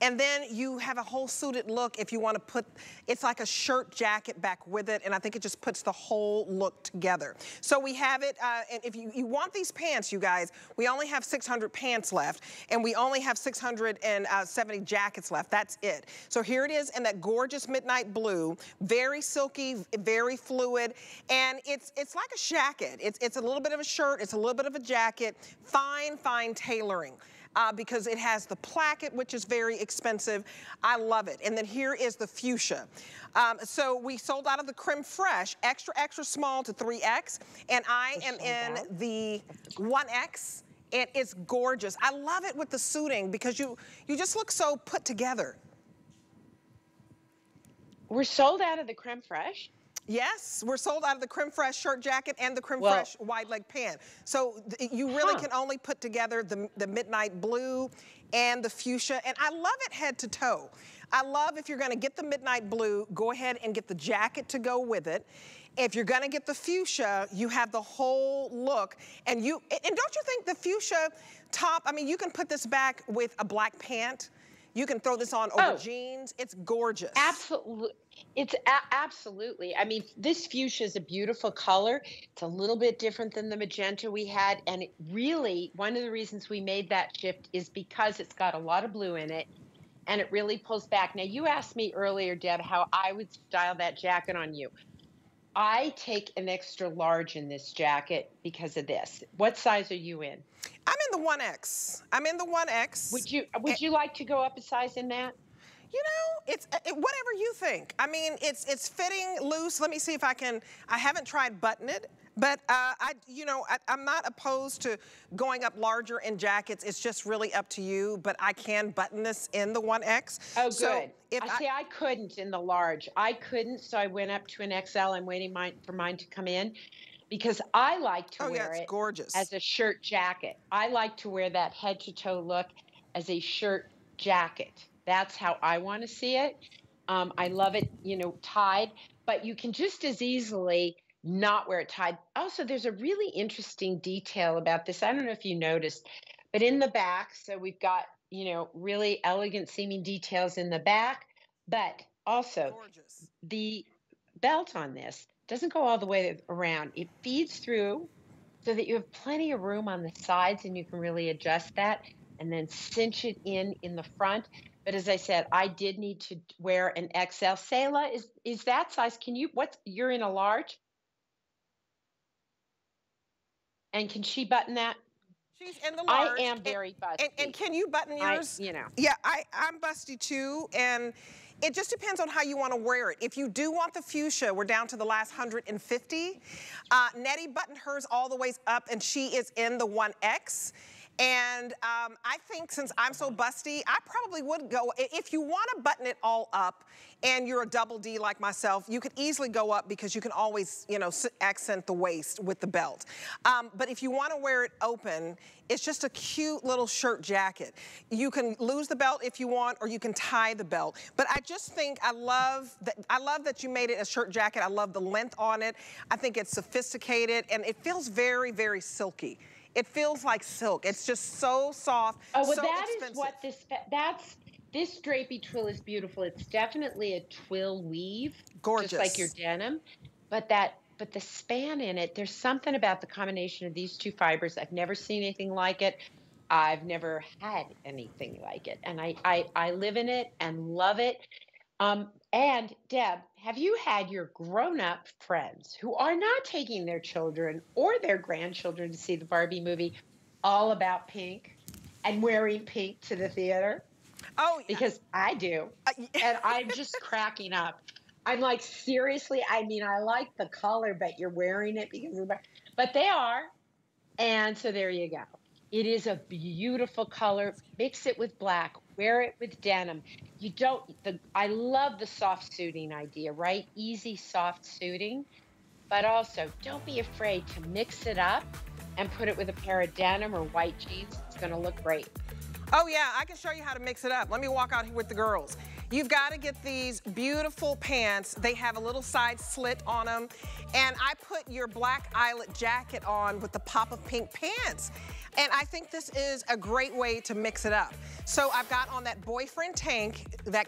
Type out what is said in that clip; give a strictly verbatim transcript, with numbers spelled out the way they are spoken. And then you have a whole suited look if you want to put, it's like a shirt jacket back with it, and I think it just puts the whole look together. So we have it, uh, and if you, you want these pants, you guys, we only have six hundred pants left, and we only have six hundred seventy jackets left, that's it. So here it is in that gorgeous midnight blue, very silky, very fluid, and it's it's like a jacket. It's, it's a little bit of a shirt, it's a little bit of a jacket, fine, fine tailoring. Uh, because it has the placket, which is very expensive. I love it. And then here is the fuchsia. Um, so we sold out of the creme fraiche, extra, extra small to three X. And I am in the one X. And it's gorgeous. I love it with the suiting because you, you just look so put together. We're sold out of the creme fraiche? Yes, we're sold out of the creme fraiche shirt jacket and the creme well, fraiche wide leg pant. So you really huh. can only put together the, the midnight blue and the fuchsia. And I love it head to toe. I love if you're gonna get the midnight blue, go ahead and get the jacket to go with it. If you're gonna get the fuchsia, you have the whole look. And, you, and don't you think the fuchsia top, I mean, you can put this back with a black pant. You can throw this on over oh, jeans. It's gorgeous. Absolutely. It's a absolutely. I mean, this fuchsia is a beautiful color. It's a little bit different than the magenta we had. And it really, one of the reasons we made that shift is because it's got a lot of blue in it. And it really pulls back. Now, you asked me earlier, Deb, how I would style that jacket on you. I take an extra large in this jacket because of this. What size are you in? I'm in the one X. I'm in the one X. Would you would you like to go up a size in that? You know, it's it, whatever you think. I mean, it's it's fitting loose. Let me see if I can. I haven't tried button it, but uh, I, you know, I, I'm not opposed to going up larger in jackets. It's just really up to you. But I can button this in the one X. Oh, good. So if I see, I, I couldn't in the large. I couldn't, so I went up to an X L. I'm waiting mine, for mine to come in, because I like to oh, wear yeah, it's it gorgeous. as a shirt jacket. I like to wear that head to toe look as a shirt jacket. That's how I want to see it. Um, I love it, you know, tied, but you can just as easily not wear it tied. Also, there's a really interesting detail about this. I don't know if you noticed, but in the back, so we've got, you know, really elegant seeming details in the back, but also gorgeous. The belt on this doesn't go all the way around. It feeds through so that you have plenty of room on the sides and you can really adjust that and then cinch it in in the front. But as I said, I did need to wear an X L. Sayla, is, is that size? Can you, what's, you're in a large? And can she button that? She's in the large. I am very busty. And, and, and can you button yours? I, you know. Yeah, I, I'm busty too. And it just depends on how you want to wear it. If you do want the fuchsia, we're down to the last one hundred fifty. Uh, Nettie buttoned hers all the way up and she is in the one X. And um, I think since I'm so busty, I probably would go, if you want to button it all up and you're a double D like myself, you could easily go up because you can always, you know, accent the waist with the belt. Um, but if you want to wear it open, it's just a cute little shirt jacket. You can lose the belt if you want, or you can tie the belt. But I just think I love that, I love that you made it a shirt jacket. I love the length on it. I think it's sophisticated and it feels very, very silky. It feels like silk. It's just so soft, oh, well, so that expensive. Is what this, that's, this drapey twill is beautiful. It's definitely a twill weave. Gorgeous. Just like your denim. But that, but the span in it, there's something about the combination of these two fibers. I've never seen anything like it. I've never had anything like it. And I, I, I live in it and love it. Um, and Deb, have you had your grown-up friends who are not taking their children or their grandchildren to see the Barbie movie all about pink and wearing pink to the theater? Oh, yeah. Because I do. And I'm just cracking up. I'm like, seriously? I mean, I like the color, but you're wearing it because of the... But they are. And so there you go. It is a beautiful color. Mix it with black. Wear it with denim. You don't, the, I love the soft suiting idea, right? Easy, soft suiting. But also, don't be afraid to mix it up and put it with a pair of denim or white jeans. It's going to look great. Oh yeah, I can show you how to mix it up. Let me walk out here with the girls. You've got to get these beautiful pants. They have a little side slit on them. And I put your black eyelet jacket on with the pop of pink pants. And I think this is a great way to mix it up. So I've got on that boyfriend tank that